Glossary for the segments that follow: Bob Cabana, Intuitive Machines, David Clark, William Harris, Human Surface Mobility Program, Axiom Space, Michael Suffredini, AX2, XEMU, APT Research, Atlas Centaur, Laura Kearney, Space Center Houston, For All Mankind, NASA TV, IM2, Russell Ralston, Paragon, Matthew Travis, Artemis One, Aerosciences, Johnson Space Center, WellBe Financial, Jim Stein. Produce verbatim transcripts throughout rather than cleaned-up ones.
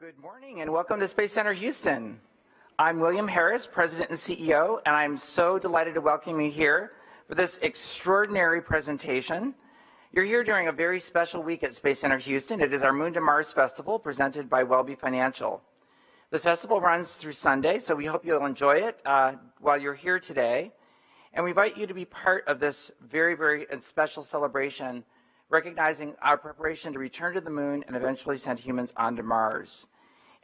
Good morning and welcome to Space Center Houston. I'm William Harris, President and C E O, and I'm so delighted to welcome you here for this extraordinary presentation. You're here during a very special week at Space Center Houston. It is our Moon to Mars Festival presented by WellBe Financial. The festival runs through Sunday, so we hope you'll enjoy it uh, while you're here today. And we invite you to be part of this very, very special celebration, recognizing our preparation to return to the moon and eventually send humans onto Mars.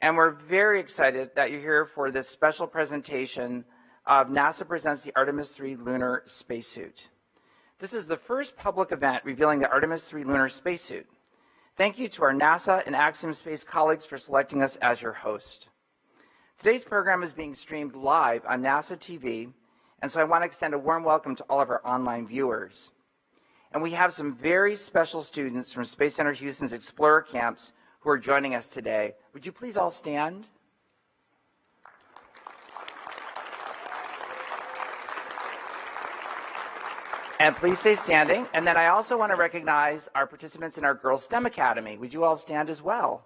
And we're very excited that you're here for this special presentation of NASA Presents the Artemis three Lunar Spacesuit. This is the first public event revealing the Artemis three Lunar Spacesuit. Thank you to our NASA and AxEMU Space colleagues for selecting us as your host. Today's program is being streamed live on NASA T V, and so I want to extend a warm welcome to all of our online viewers. And we have some very special students from Space Center Houston's Explorer Camps who are joining us today. Would you please all stand? And please stay standing. And then I also want to recognize our participants in our Girls STEM Academy. Would you all stand as well?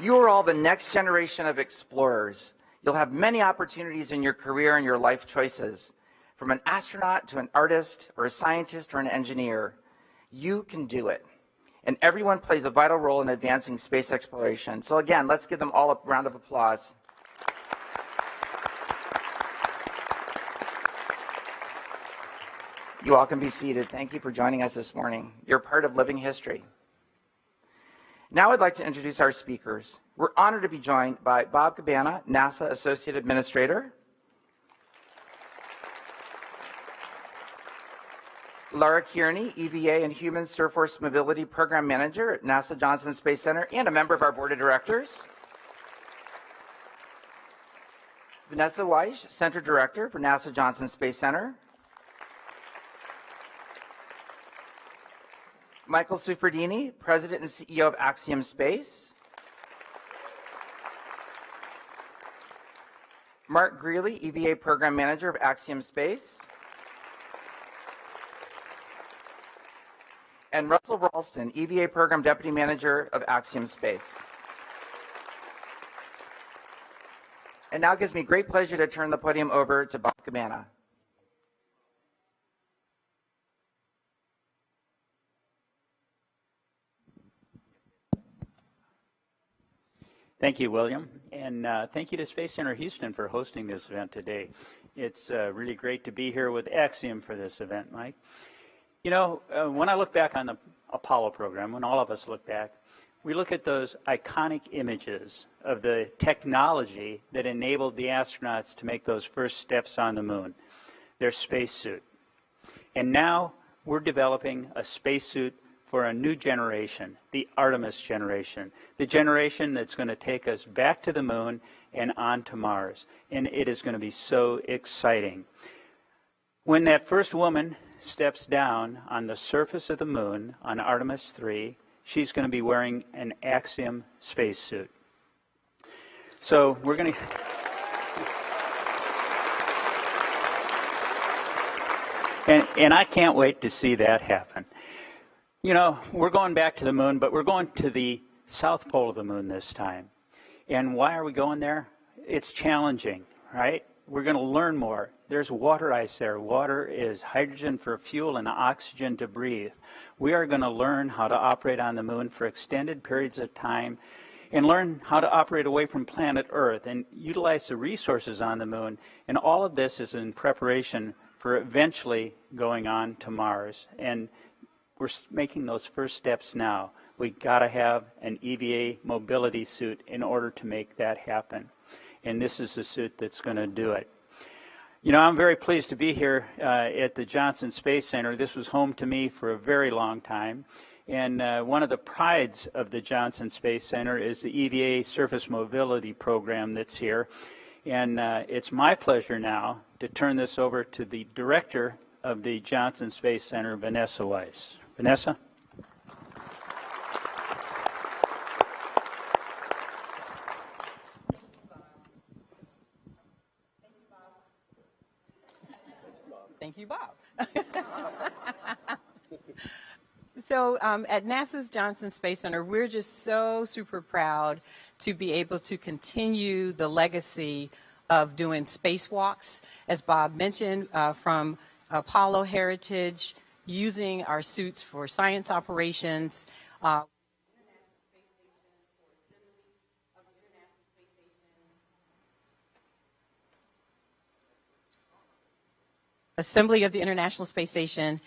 You are all the next generation of explorers. You'll have many opportunities in your career and your life choices. From an astronaut to an artist or a scientist or an engineer, you can do it. And everyone plays a vital role in advancing space exploration. So again, let's give them all a round of applause. You all can be seated. Thank you for joining us this morning. You're part of living history. Now I'd like to introduce our speakers. We're honored to be joined by Bob Cabana, NASA Associate Administrator, Laura Kearney, E V A and Human Surface Mobility Program Manager at NASA Johnson Space Center and a member of our Board of Directors, Vanessa Weish, Center Director for NASA Johnson Space Center, Michael Suffredini, President and C E O of Axiom Space, Mark Greeley, E V A Program Manager of Axiom Space, and Russell Ralston, E V A Program Deputy Manager of Axiom Space. And now it gives me great pleasure to turn the podium over to Bob Cabana. Thank you, William, and uh, thank you to Space Center Houston for hosting this event today. It's uh, really great to be here with Axiom for this event, Mike. You know, uh, when I look back on the Apollo program, when all of us look back, we look at those iconic images of the technology that enabled the astronauts to make those first steps on the moon, their spacesuit. And now we're developing a spacesuit for a new generation, the Artemis generation, the generation that's going to take us back to the moon and on to Mars. And it is going to be so exciting. When that first woman steps down on the surface of the moon on Artemis three, she's going to be wearing an Axiom spacesuit. So we're going to... And, and I can't wait to see that happen. You know, we're going back to the moon, but we're going to the south pole of the moon this time. And why are we going there? It's challenging, right? We're going to learn more. There's water ice there. Water is hydrogen for fuel and oxygen to breathe. We are going to learn how to operate on the moon for extended periods of time and learn how to operate away from planet Earth and utilize the resources on the moon. And all of this is in preparation for eventually going on to Mars. And we're making those first steps now. We gotta have an E V A mobility suit in order to make that happen. And this is the suit that's gonna do it. You know, I'm very pleased to be here uh, at the Johnson Space Center. This was home to me for a very long time. And uh, one of the prides of the Johnson Space Center is the E V A Surface Mobility Program that's here. And uh, it's my pleasure now to turn this over to the director of the Johnson Space Center, Vanessa Weish. Vanessa? Thank you, Bob. Thank you, Bob. So um, at NASA's Johnson Space Center, we're just so super proud to be able to continue the legacy of doing spacewalks, as Bob mentioned, uh, from Apollo heritage, using our suits for science operations. Uh, Assembly of the International Space Station,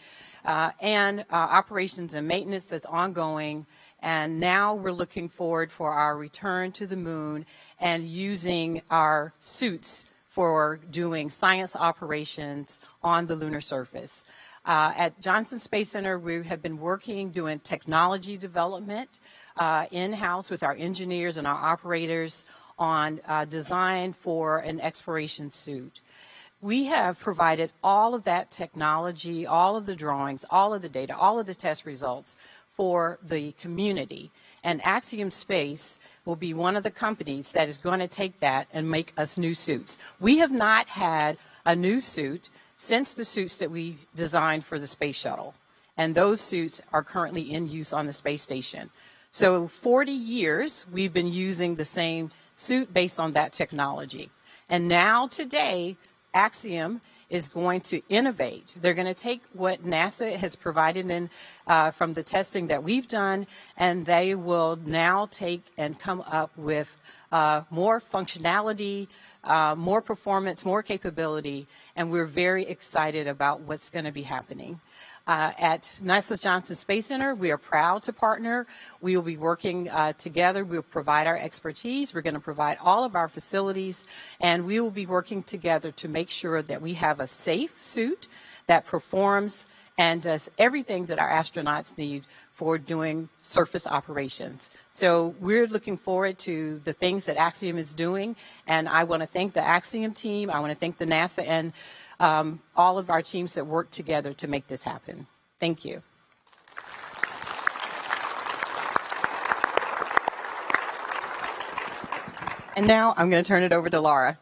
uh, and uh, operations and maintenance that's ongoing. And now we're looking forward for our return to the moon and using our suits for doing science operations on the lunar surface. Uh, at Johnson Space Center, we have been working doing technology development uh, in-house with our engineers and our operators on uh, design for an exploration suit. We have provided all of that technology, all of the drawings, all of the data, all of the test results for the community. And Axiom Space will be one of the companies that is going to take that and make us new suits. We have not had a new suit since the suits that we designed for the space shuttle. And those suits are currently in use on the space station. So forty years we've been using the same suit based on that technology. And now today, Axiom is going to innovate. They're going to take what NASA has provided in, uh, from the testing that we've done, and they will now take and come up with uh, more functionality, uh, more performance, more capability, and we're very excited about what's going to be happening. Uh, at NASA's Johnson Space Center, we are proud to partner. We will be working uh, together. We'll provide our expertise. We're going to provide all of our facilities, and we will be working together to make sure that we have a safe suit that performs and does everything that our astronauts need for doing surface operations. So we're looking forward to the things that Axiom is doing, and I want to thank the Axiom team. I want to thank the NASA and Um, all of our teams that work together to make this happen. Thank you. And now I'm going to turn it over to Laura.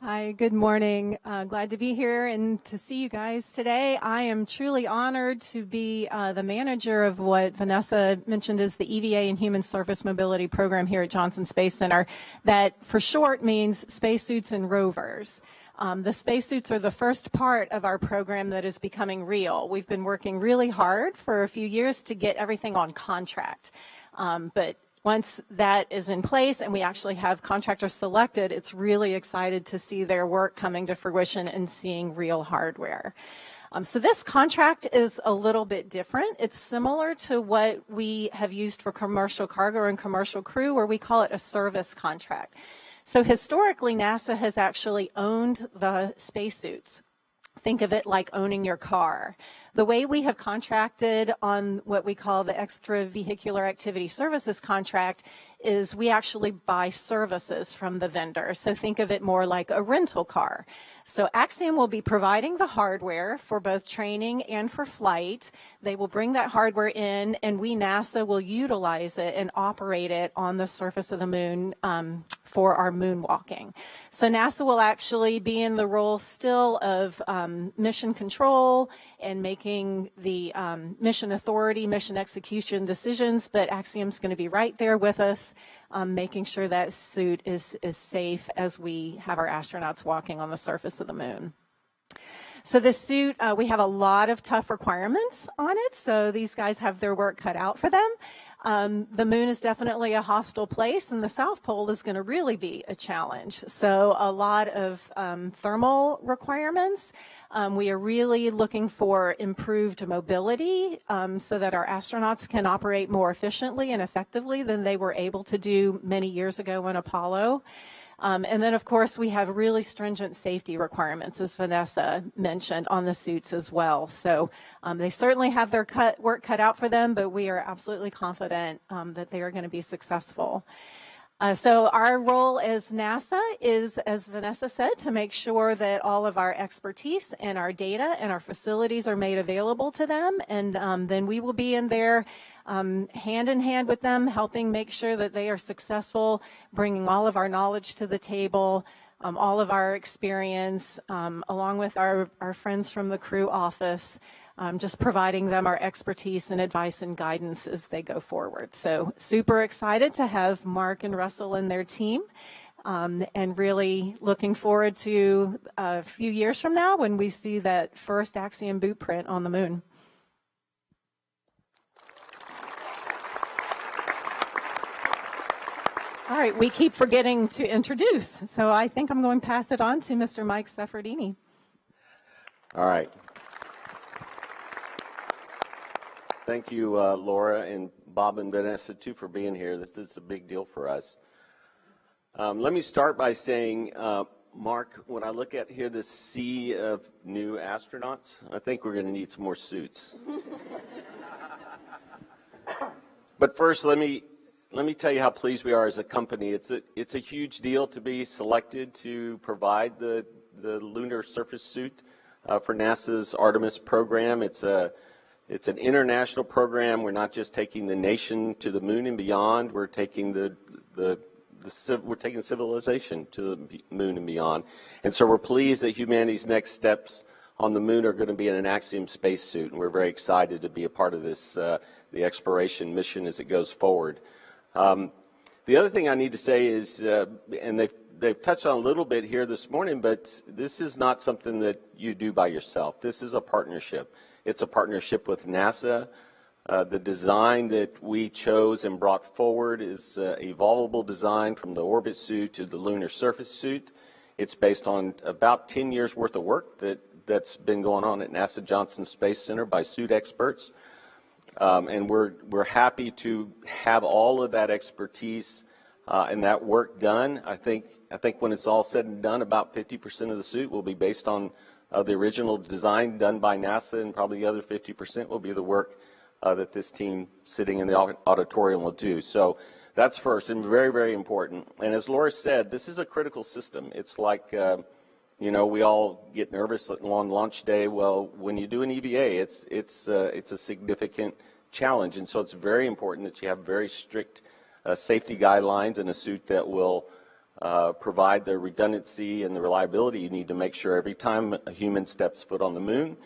Hi, good morning. Uh, glad to be here and to see you guys today. I am truly honored to be uh, the manager of what Vanessa mentioned is the E V A and Human Surface Mobility Program here at Johnson Space Center. That for short means spacesuits and rovers. Um, the spacesuits are the first part of our program that is becoming real. We've been working really hard for a few years to get everything on contract. Um, but once that is in place and we actually have contractors selected, it's really excited to see their work coming to fruition and seeing real hardware. Um, so this contract is a little bit different. It's similar to what we have used for commercial cargo and commercial crew, where we call it a service contract. So historically, NASA has actually owned the spacesuits. Think of it like owning your car. The way we have contracted on what we call the extravehicular activity services contract is we actually buy services from the vendor. So think of it more like a rental car. So Axiom will be providing the hardware for both training and for flight. They will bring that hardware in, and we, NASA, will utilize it and operate it on the surface of the moon um, for our moonwalking. So NASA will actually be in the role still of um, mission control and making the um, mission authority, mission execution decisions, but Axiom's going to be right there with us, Um, making sure that suit is, is safe as we have our astronauts walking on the surface of the moon. So this suit, uh, we have a lot of tough requirements on it, so these guys have their work cut out for them. Um, the moon is definitely a hostile place, and the South Pole is going to really be a challenge. So a lot of um, thermal requirements. Um, we are really looking for improved mobility um, so that our astronauts can operate more efficiently and effectively than they were able to do many years ago on Apollo. Um, and then, of course, we have really stringent safety requirements, as Vanessa mentioned, on the suits as well. So um, they certainly have their cut, work cut out for them, but we are absolutely confident um, that they are going to be successful. Uh, so our role as NASA is, as Vanessa said, to make sure that all of our expertise and our data and our facilities are made available to them, and um, then we will be in there um, hand in hand with them, helping make sure that they are successful, bringing all of our knowledge to the table, um, all of our experience, um, along with our, our friends from the crew office, um, just providing them our expertise and advice and guidance as they go forward. So super excited to have Mark and Russell and their team. Um, and really looking forward to a few years from now when we see that first Axiom bootprint on the moon. All right, we keep forgetting to introduce, so I think I'm going to pass it on to Mister Mike Suffredini. All right. Thank you, uh, Laura and Bob and Vanessa, too, for being here. This, this is a big deal for us. Um, let me start by saying, uh, Mark, when I look at here this sea of new astronauts, I think we're going to need some more suits. But first, let me let me tell you how pleased we are as a company. It's a it's a huge deal to be selected to provide the the lunar surface suit uh, for NASA's Artemis program. It's a It's an international program. We're not just taking the nation to the moon and beyond. We're taking the the The, we're taking civilization to the moon and beyond, and so we're pleased that humanity's next steps on the moon are going to be in an Axiom spacesuit, and we're very excited to be a part of this, uh, the exploration mission as it goes forward. Um, the other thing I need to say is, uh, and they've, they've touched on a little bit here this morning, but this is not something that you do by yourself. This is a partnership. It's a partnership with NASA. Uh, the design that we chose and brought forward is uh, a evolvable design from the orbit suit to the lunar surface suit. It's based on about ten years worth of work that, that's been going on at NASA Johnson Space Center by suit experts. Um, and we're, we're happy to have all of that expertise uh, and that work done. I think, I think when it's all said and done, about fifty percent of the suit will be based on uh, the original design done by NASA, and probably the other fifty percent will be the work Uh, that this team sitting in the auditorium will do. So that's first and very, very important. And as Laura said, this is a critical system. It's like, uh, you know, we all get nervous on launch day. Well, when you do an E V A, it's, it's, uh, it's a significant challenge. And so it's very important that you have very strict uh, safety guidelines and a suit that will uh, provide the redundancy and the reliability you need to make sure every time a human steps foot on the moon,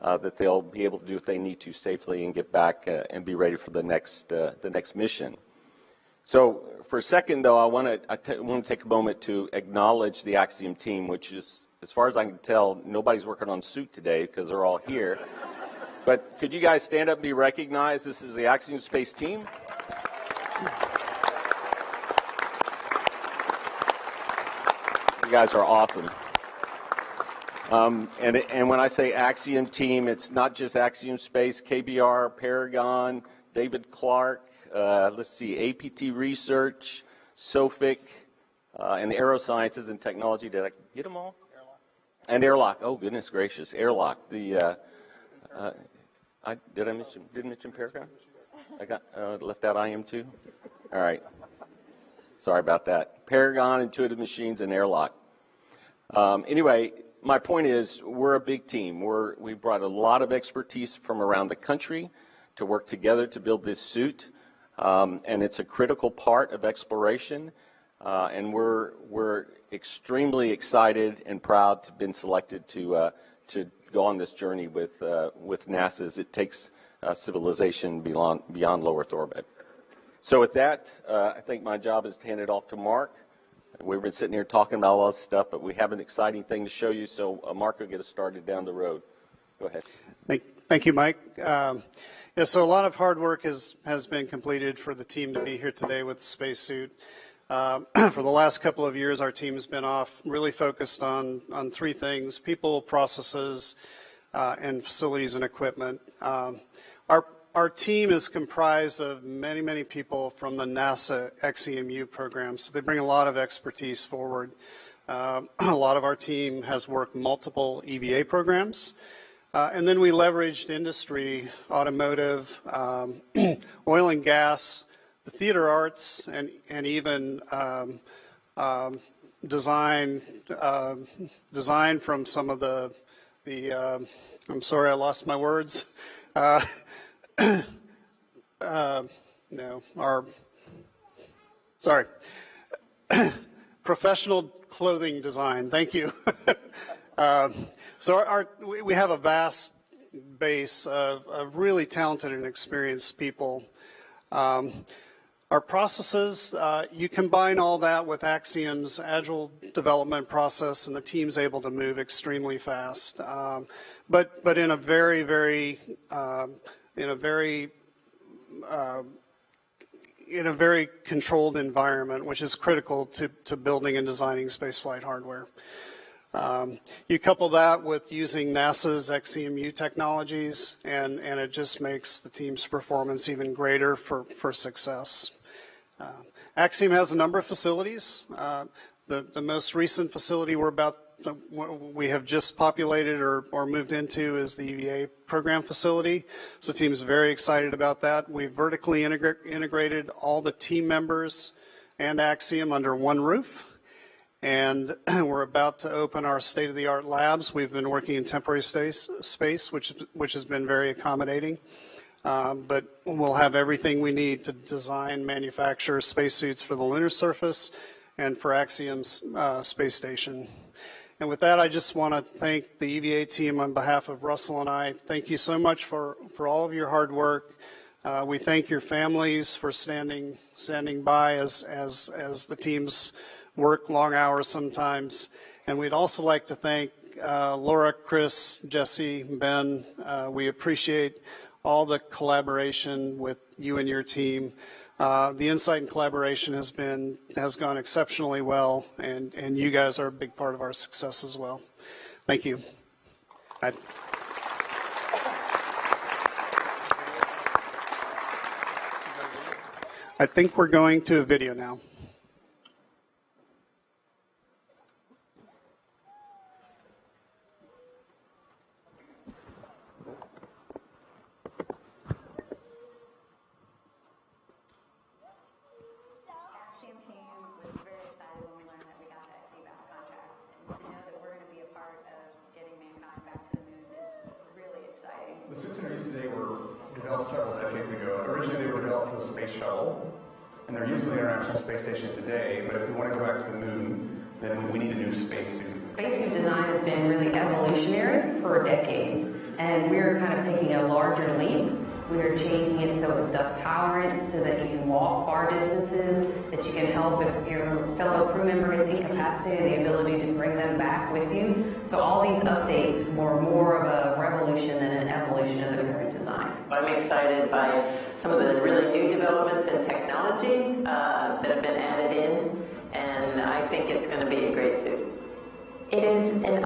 Uh, that they'll be able to do what they need to safely and get back uh, and be ready for the next uh, the next mission. So for a second, though, I want to I t want to take a moment to acknowledge the Axiom team, which is, as far as I can tell, nobody's working on suit today because they're all here. But could you guys stand up and be recognized? This is the Axiom Space team. You guys are awesome. Um, and, and when I say Axiom team, it's not just Axiom Space, K B R, Paragon, David Clark, uh, let's see, A P T Research, SOFIC, uh, and Aerosciences and Technology. Did I get them all? Airlock. And Airlock. Oh, goodness gracious. Airlock. The, uh, uh, I, did I mention, didn't mention Paragon? I got, uh, left out I M two? All right. Sorry about that. Paragon, Intuitive Machines, and Airlock. Um, anyway. My point is, we're a big team. We're, we brought a lot of expertise from around the country to work together to build this suit, um, and it's a critical part of exploration, uh, and we're, we're extremely excited and proud to have been selected to, uh, to go on this journey with, uh, with NASA as it takes uh, civilization beyond, beyond low Earth orbit. So with that, uh, I think my job is to hand it off to Mark. We've been sitting here talking about all this stuff, but we have an exciting thing to show you, so uh, Mark will get us started down the road. Go ahead. Thank, thank you, Mike. Um, yeah, so a lot of hard work has, has been completed for the team to be here today with the spacesuit. Uh, for the last couple of years, our team has been off really focused on, on three things: people, processes, uh, and facilities and equipment. Um, our Our team is comprised of many, many people from the NASA X E M U program, so they bring a lot of expertise forward. Uh, a lot of our team has worked multiple E V A programs, uh, and then we leveraged industry, automotive, um, oil and gas, the theater arts, and, and even um, um, design, uh, design from some of the, the uh, I'm sorry, I lost my words. Uh, Uh, no, our, sorry, Professional clothing design, thank you. uh, so our, our, we have a vast base of, of really talented and experienced people. Um, our processes, uh, you combine all that with AxEMU's agile development process, and the team's able to move extremely fast, um, but, but in a very, very, uh, in a very, uh, in a very controlled environment, which is critical to, to building and designing spaceflight hardware. Um, you couple that with using NASA's X E M U technologies, and, and it just makes the team's performance even greater for, for success. Uh, AxEMU has a number of facilities. Uh, the, the most recent facility we're about, we have just populated or, or moved into is the E V A program facility. So the team's very excited about that. We vertically integra integrated all the team members and AxEMU under one roof. And we're about to open our state-of-the-art labs. We've been working in temporary space, space which, which has been very accommodating. Um, but we'll have everything we need to design, manufacture spacesuits for the lunar surface and for AxEMU's uh, space station. And with that, I just want to thank the E V A team on behalf of Russell and I. Thank you so much for, for all of your hard work. Uh, we thank your families for standing standing by as, as, as the teams work long hours sometimes. And we'd also like to thank uh, Laura, Chris, Jesse, Ben. Uh, we appreciate all the collaboration with you and your team. Uh, the insight and collaboration has been has gone exceptionally well, and, and you guys are a big part of our success as well. Thank you. I... I think we're going to a video now.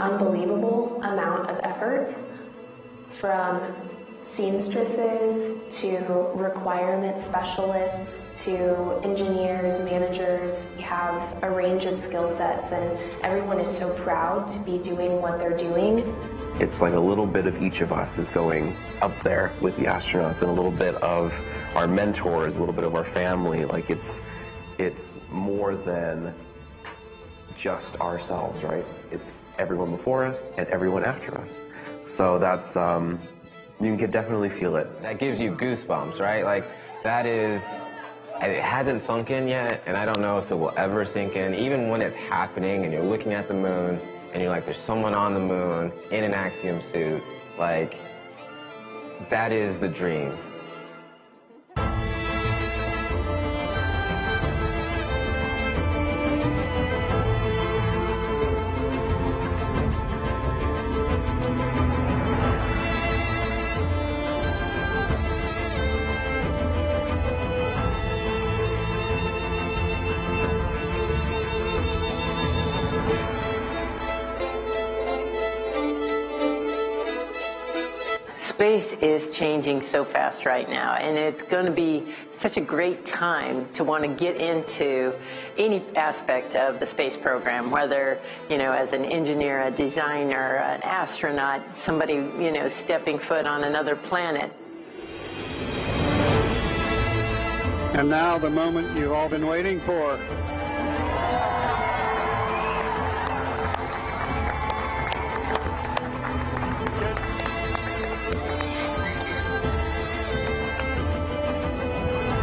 Unbelievable amount of effort, from seamstresses to requirement specialists to engineers, managers. We have a range of skill sets, and everyone is so proud to be doing what they're doing. It's like a little bit of each of us is going up there with the astronauts, and a little bit of our mentors, a little bit of our family. Like it's, it's more than just ourselves, right? It's everyone before us and everyone after us. So that's, um, you can definitely feel it. That gives you goosebumps, right? Like that is, it hasn't sunk in yet, and I don't know if it will ever sink in. Even when it's happening and you're looking at the moon and you're like, there's someone on the moon in an AxEMU suit, like that is the dream. Space is changing so fast right now, and it's going to be such a great time to want to get into any aspect of the space program, whether, you know, as an engineer, a designer, an astronaut, somebody, you know, stepping foot on another planet. And now the moment you've all been waiting for.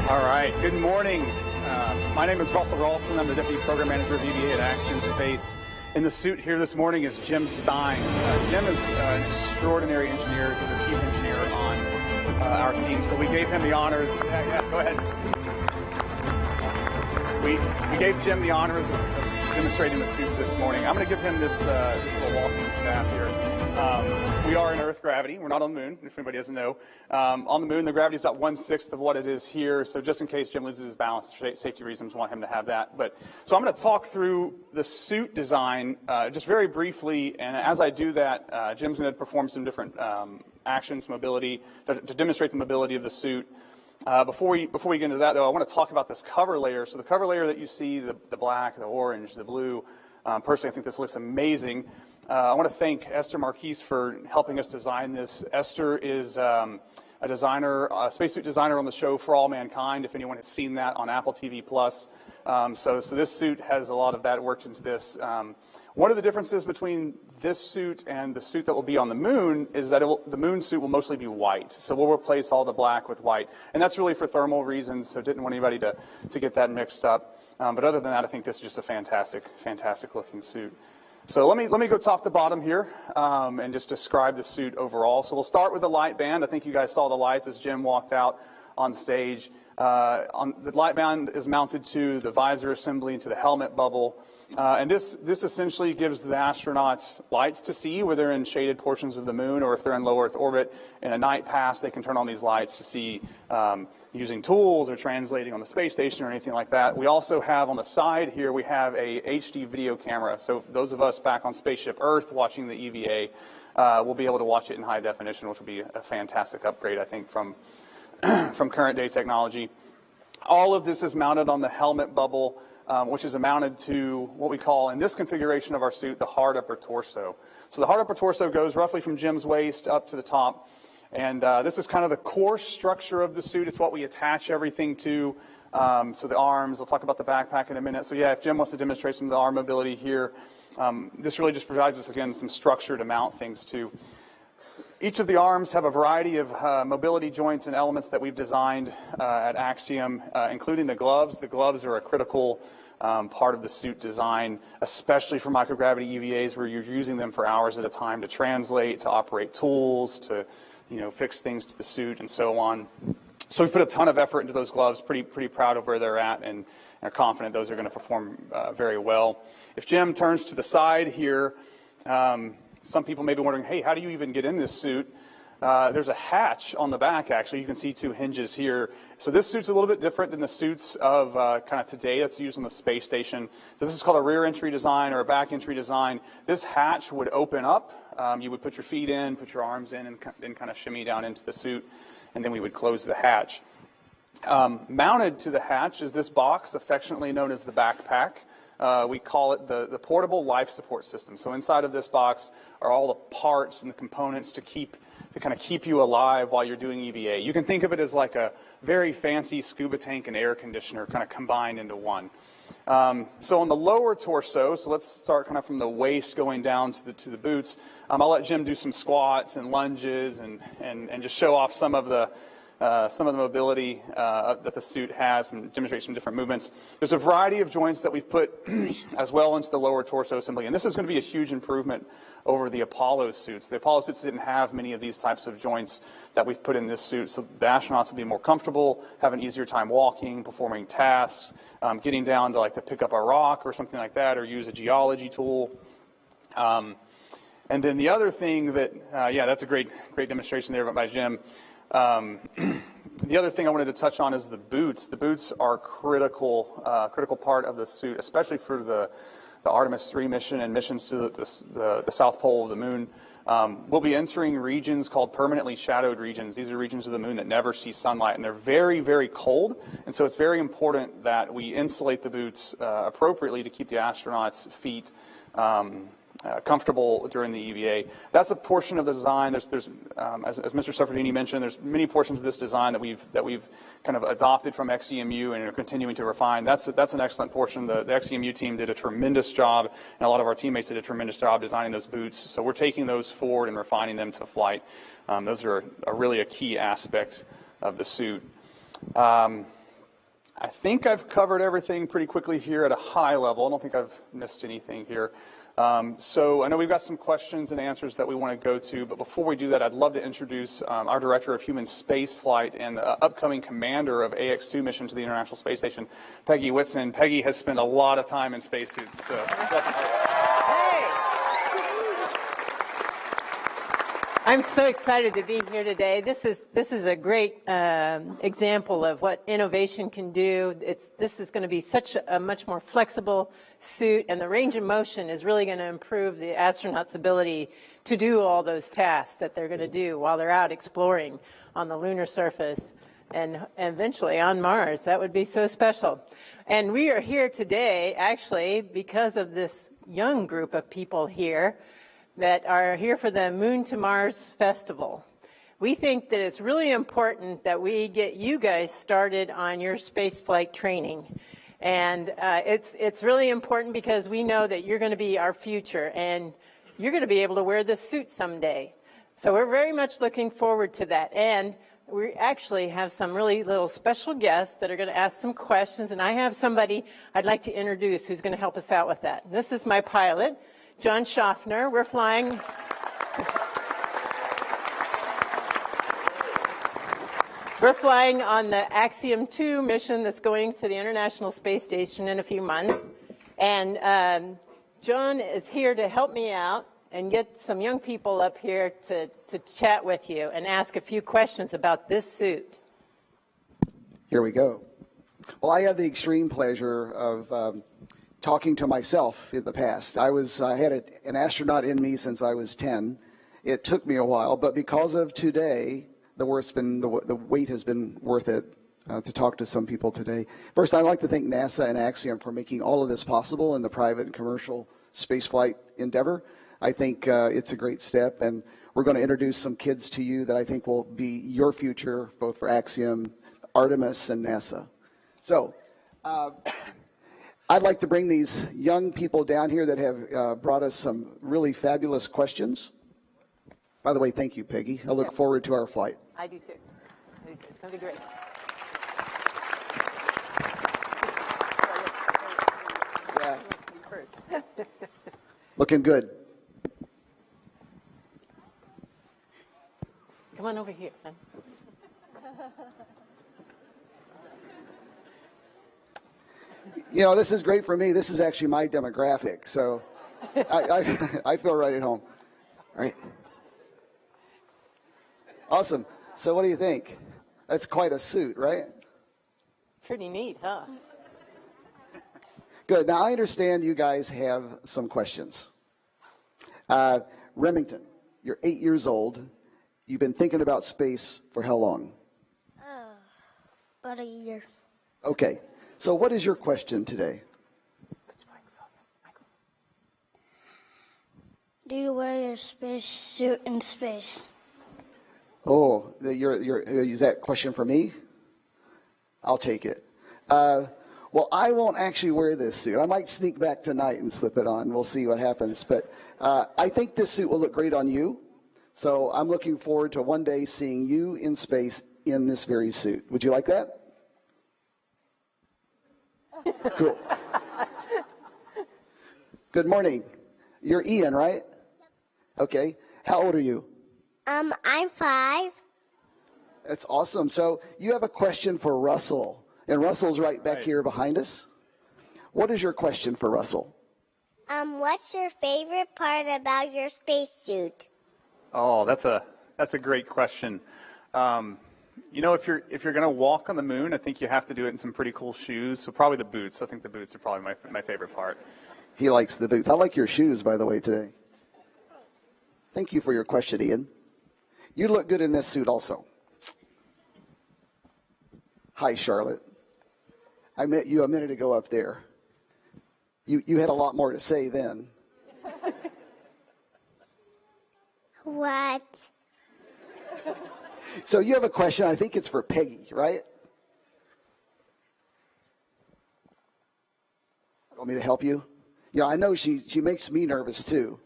All right, good morning. Uh, My name is Russell Ralston. I'm the Deputy Program Manager of E V A at Action Space. In the suit here this morning is Jim Stein. Uh, Jim is uh, an extraordinary engineer. He's our chief engineer on uh, our team, so we gave him the honors. Yeah, yeah, go ahead. We, we gave Jim the honors of demonstrating the suit this morning. I'm going to give him this, uh, this little walking staff here. Um, we are in Earth gravity. We're not on the moon, if anybody doesn't know. Um, on the moon, the gravity is about one-sixth of what it is here, so just in case Jim loses his balance, for safety reasons, want him to have that. But so I'm going to talk through the suit design uh, just very briefly, and as I do that, uh, Jim's going to perform some different um, actions, mobility, to, to demonstrate the mobility of the suit. Uh, before we before we get into that, though, I want to talk about this cover layer. So the cover layer that you see, the, the black, the orange, the blue, um, personally I think this looks amazing. Uh, I want to thank Esther Marquise for helping us design this. Esther is um, a designer, a spacesuit designer on the show For All Mankind, if anyone has seen that on Apple T V plus. Um, so, so this suit has a lot of that worked into this. Um, one of the differences between this suit and the suit that will be on the moon is that it will, the moon suit will mostly be white. So we'll replace all the black with white. And that's really for thermal reasons, so didn't want anybody to, to get that mixed up. Um, but other than that, I think this is just a fantastic, fantastic looking suit. So let me, let me go top to bottom here um, and just describe the suit overall. So we'll start with the light band. I think you guys saw the lights as Jim walked out on stage. Uh, on, the light band is mounted to the visor assembly and to the helmet bubble. Uh, and this, this essentially gives the astronauts lights to see whether they're in shaded portions of the moon or if they're in low Earth orbit. In a night pass, they can turn on these lights to see um, using tools or translating on the space station or anything like that. We also have on the side here, we have a H D video camera. So those of us back on Spaceship Earth watching the E V A uh, will be able to watch it in high definition, which will be a fantastic upgrade, I think, from, from current day technology. All of this is mounted on the helmet bubble, Um, which is mounted to what we call, in this configuration of our suit, the hard upper torso. So the hard upper torso goes roughly from Jim's waist up to the top. And uh, this is kind of the core structure of the suit. It's what we attach everything to. Um, so the arms, I'll talk about the backpack in a minute. So yeah, if Jim wants to demonstrate some of the arm mobility here, um, this really just provides us, again, some structure to mount things to. Each of the arms have a variety of uh, mobility joints and elements that we've designed uh, at AxEMU, uh, including the gloves. The gloves are a critical um, part of the suit design, especially for microgravity E V As, where you're using them for hours at a time to translate, to operate tools, to you know fix things to the suit, and so on. So we put a ton of effort into those gloves. Pretty pretty proud of where they're at, and, and are confident those are going to perform uh, very well. If Jim turns to the side here. Um, Some people may be wondering, hey, how do you even get in this suit? Uh, there's a hatch on the back, actually. You can see two hinges here. So this suit's a little bit different than the suits of uh, kind of today that's used on the space station. So this is called a rear entry design or a back entry design. This hatch would open up. Um, you would put your feet in, put your arms in, and then kind of shimmy down into the suit, and then we would close the hatch. Um, mounted to the hatch is this box, affectionately known as the backpack. Uh, we call it the, the portable life support system. So inside of this box are all the parts and the components to keep, to kind of keep you alive while you're doing E V A. You can think of it as like a very fancy scuba tank and air conditioner kind of combined into one. Um, so on the lower torso, so let's start kind of from the waist going down to the, to the boots. Um, I'll let Jim do some squats and lunges and, and, and just show off some of the Uh, some of the mobility uh, that the suit has and demonstrate some different movements. There's a variety of joints that we've put as well into the lower torso assembly, and this is going to be a huge improvement over the Apollo suits. The Apollo suits didn't have many of these types of joints that we've put in this suit, so the astronauts will be more comfortable, have an easier time walking, performing tasks, um, getting down to like to pick up a rock or something like that, or use a geology tool. Um, and then the other thing that, uh, yeah, that's a great, great demonstration there by Jim. Um, the other thing I wanted to touch on is the boots. The boots are critical, uh, critical part of the suit, especially for the, the Artemis three mission and missions to the, the, the South Pole of the Moon. Um, we'll be entering regions called permanently shadowed regions. These are regions of the Moon that never see sunlight, and they're very, very cold. And so it's very important that we insulate the boots uh, appropriately to keep the astronauts' feet um, Uh, comfortable during the E V A. That's a portion of the design. There's, there's um, as, as Mister Suffredini mentioned, there's many portions of this design that we've that we've kind of adopted from X E M U and are continuing to refine. That's that's an excellent portion. The, the X E M U team did a tremendous job, and a lot of our teammates did a tremendous job designing those boots. So we're taking those forward and refining them to flight. Um, those are, are really a key aspect of the suit. Um, I think I've covered everything pretty quickly here at a high level. I don't think I've missed anything here. Um, so I know we've got some questions and answers that we want to go to, but before we do that, I'd love to introduce um, our Director of Human Spaceflight and the upcoming commander of A X two mission to the International Space Station, Peggy Whitson. Peggy has spent a lot of time in spacesuits. So. I'm so excited to be here today. This is this is a great um, example of what innovation can do. It's this is going to be such a much more flexible suit, and the range of motion is really going to improve the astronauts' ability to do all those tasks that they're going to do while they're out exploring on the lunar surface and eventually on Mars. That would be so special. And we are here today actually because of this young group of people here that are here for the Moon to Mars Festival. We think that it's really important that we get you guys started on your spaceflight training. And uh, it's, it's really important because we know that you're gonna be our future and you're gonna be able to wear this suit someday. So we're very much looking forward to that. And we actually have some really little special guests that are gonna ask some questions, and I have somebody I'd like to introduce who's gonna help us out with that. This is my pilot, John Shoffner. We're flying. We're flying on the AxEMU mission that's going to the International Space Station in a few months. And um, John is here to help me out and get some young people up here to, to chat with you and ask a few questions about this suit. Here we go. Well, I have the extreme pleasure of um, talking to myself in the past. I was I had a, an astronaut in me since I was ten. It took me a while, but because of today, the worth's been the, the wait has been worth it uh, to talk to some people today. First, I'd like to thank NASA and Axiom for making all of this possible in the private and commercial spaceflight endeavor. I think uh, it's a great step, and we're going to introduce some kids to you that I think will be your future, both for Axiom, Artemis, and NASA. So. Uh, I'd like to bring these young people down here that have uh, brought us some really fabulous questions. By the way, thank you, Peggy. I look yes. forward to our flight. I do too. I do too. It's going to be great. Yeah. Looking good. Come on over here, man. You know, this is great for me. This is actually my demographic, so I, I, I feel right at home. All right. Awesome. So what do you think? That's quite a suit, right? Pretty neat, huh? Good. Now, I understand you guys have some questions. Uh, Remington, you're eight years old. You've been thinking about space for how long? Uh, about a year. Okay. So what is your question today? Do you wear your space suit in space? Oh, you're, you're, is that question for me? I'll take it. Uh, well, I won't actually wear this suit. I might sneak back tonight and slip it on. We'll see what happens. But uh, I think this suit will look great on you. So I'm looking forward to one day seeing you in space in this very suit. Would you like that? Cool. Good morning. You're Ian, right? Yep. Okay. How old are you? Um, I'm five. That's awesome. So you have a question for Russell, and Russell's right back right. here behind us. What is your question for Russell? Um, what's your favorite part about your spacesuit? Oh, that's a that's a great question. Um, You know, if you're if you're going to walk on the moon, I think you have to do it in some pretty cool shoes. So probably the boots. I think the boots are probably my my favorite part. He likes the boots. I like your shoes, by the way, today. Thank you for your question, Ian. You look good in this suit also. Hi, Charlotte. I met you a minute ago up there. You you had a lot more to say then. What? So you have a question. I think it's for Peggy, right? Want me to help you? You know, I know she she makes me nervous too.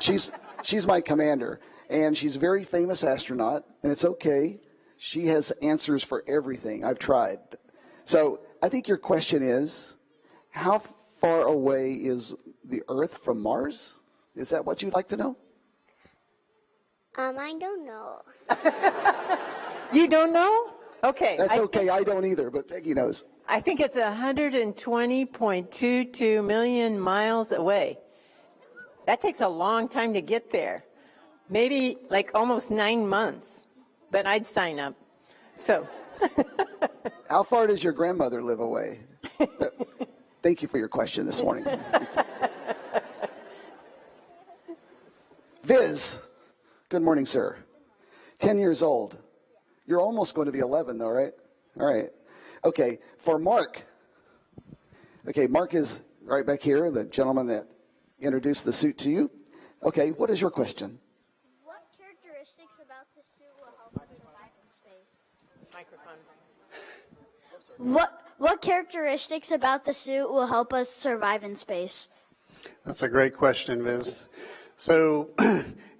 She's she's my commander, and she's a very famous astronaut, and it's okay. She has answers for everything. I've tried. So I think your question is, how far away is the Earth from Mars? Is that what you'd like to know? Um, I don't know. You don't know? Okay. That's okay. I don't either, but Peggy knows. I think it's one hundred twenty point two two million miles away. That takes a long time to get there. Maybe like almost nine months, but I'd sign up. So. How far does your grandmother live away? Thank you for your question this morning. Viz, good morning, sir. ten years old. You're almost going to be eleven though, right? All right. Okay, for Mark. Okay, Mark is right back here, the gentleman that introduced the suit to you. Okay, what is your question? What characteristics about the suit will help us survive in space? Microphone. What what characteristics about the suit will help us survive in space? That's a great question, Viz. So,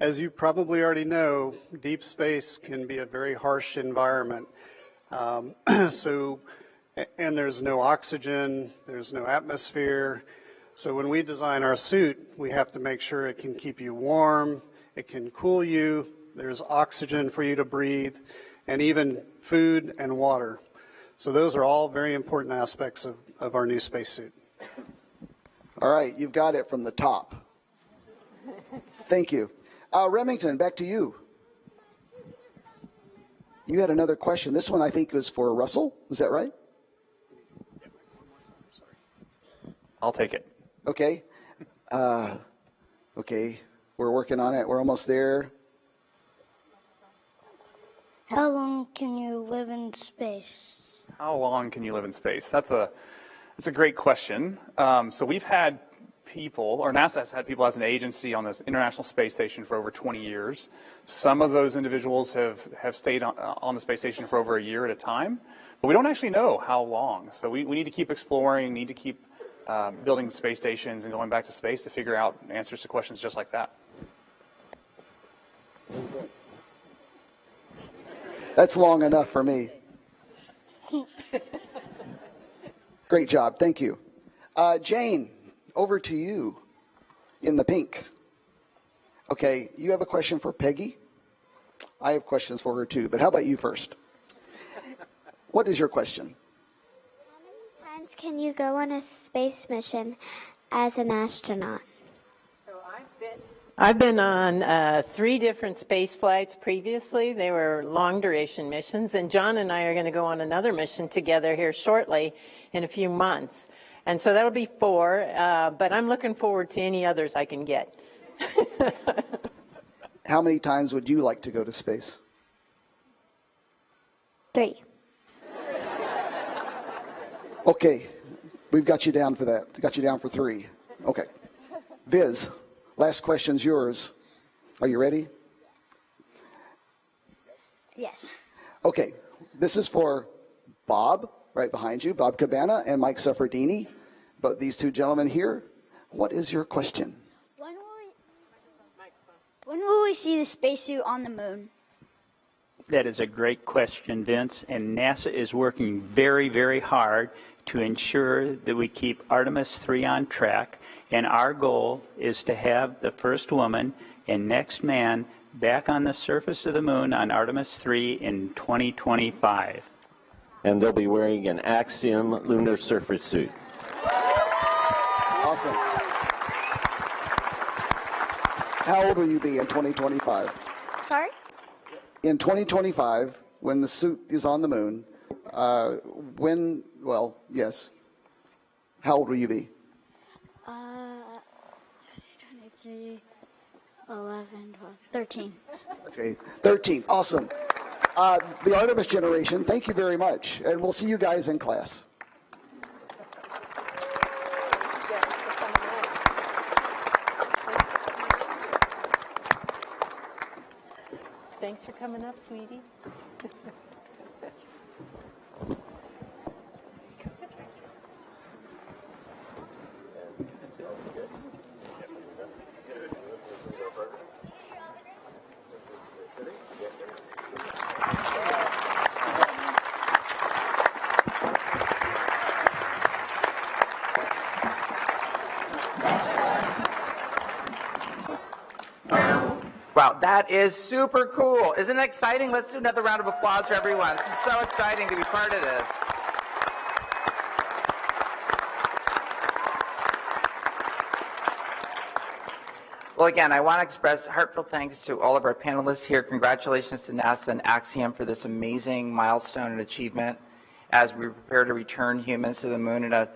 as you probably already know, deep space can be a very harsh environment. Um, so, and there's no oxygen, there's no atmosphere. So when we design our suit, we have to make sure it can keep you warm, it can cool you, there's oxygen for you to breathe, and even food and water. So those are all very important aspects of, of our new spacesuit. All right, you've got it from the top. Thank you. Uh, Remington, back to you. You had another question. This one, I think, was for Russell. Was that right? I'll take it. Okay. Uh, okay. We're working on it. We're almost there. How long can you live in space? How long can you live in space? That's a, that's a great question. Um, so we've had people, or NASA has had people as an agency on this International Space Station for over twenty years. Some of those individuals have, have stayed on, on the space station for over a year at a time, but we don't actually know how long. So we, we need to keep exploring, need to keep um, building space stations and going back to space to figure out answers to questions just like that. That's long enough for me. Great job, thank you. Uh, Jane. Over to you in the pink. Okay, you have a question for Peggy? I have questions for her too, but how about you first? What is your question? How many times can you go on a space mission as an astronaut? So I've been, I've been on uh, three different space flights previously. They were long duration missions, and John and I are gonna go on another mission together here shortly in a few months. And so that'll be four, uh, but I'm looking forward to any others I can get. How many times would you like to go to space? Three. Okay, we've got you down for that. Got you down for three. Okay. Viz, last question's yours. Are you ready? Yes. Okay, this is for Bob, right behind you, Bob Cabana and Mike Suffredini. But these two gentlemen here, what is your question? When will we, when will we see the spacesuit on the moon? That is a great question, Vince, and NASA is working very, very hard to ensure that we keep Artemis three on track, and our goal is to have the first woman and next man back on the surface of the moon on Artemis three in twenty twenty-five. And they'll be wearing an AxEMU lunar surface suit. Awesome. How old will you be in twenty twenty-five? Sorry? In twenty twenty-five, when the suit is on the moon, uh, when, well, yes. How old will you be? Uh, twenty-three, eleven, twelve, thirteen. Okay, thirteen, awesome. Uh, the Artemis generation, thank you very much, and we'll see you guys in class. Thanks for coming up, sweetie. Wow, that is super cool. Isn't it exciting? Let's do another round of applause for everyone. This is so exciting to be part of this. Well, again, I want to express heartfelt thanks to all of our panelists here. Congratulations to NASA and Axiom for this amazing milestone and achievement as we prepare to return humans to the moon in an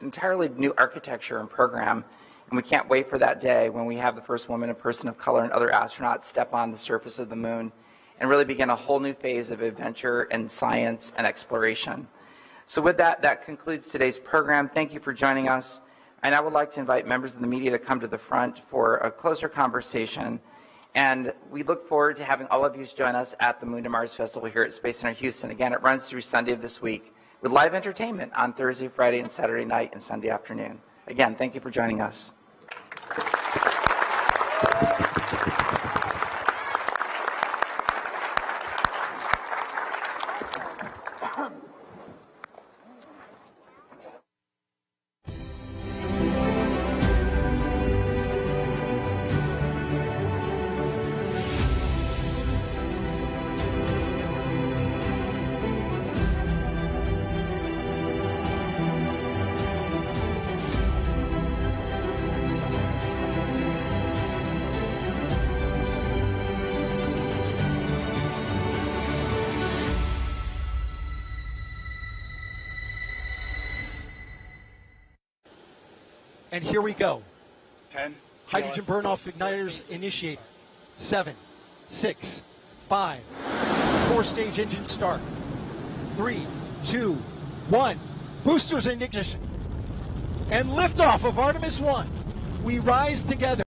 entirely new architecture and program. And we can't wait for that day when we have the first woman, a person of color, and other astronauts step on the surface of the moon and really begin a whole new phase of adventure and science and exploration. So with that, that concludes today's program. Thank you for joining us. And I would like to invite members of the media to come to the front for a closer conversation. And we look forward to having all of you join us at the Moon to Mars Festival here at Space Center Houston. Again, it runs through Sunday of this week with live entertainment on Thursday, Friday, and Saturday night and Sunday afternoon. Again, thank you for joining us. And here we go. ten, hydrogen burn-off igniters initiated. Seven, six, five, four-stage engine start. Three, two, one. Boosters in ignition. And liftoff of Artemis One. We rise together.